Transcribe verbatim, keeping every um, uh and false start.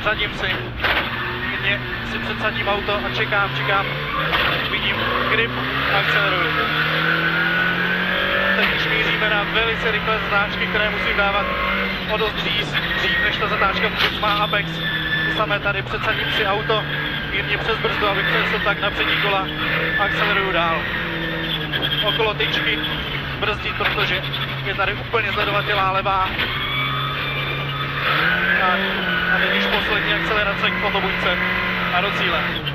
předsadím si. Klidně si předsadím auto a čekám, čekám. Vidím grip, akceleruji. Teď už míříme na velice rychlé zatáčky, které musím dávat o dost dřív, dřív než ta zatáčka vůbec má apex. To samé tady, předsadím si auto mírně přes brzdu, abych přenesl tak na přední kola. Akceleruju dál. Okolo tyčky brzdit, protože je tady úplně sledovatelá levá. Tak, a teď už poslední akcelerace k fotobuňce a do cíle.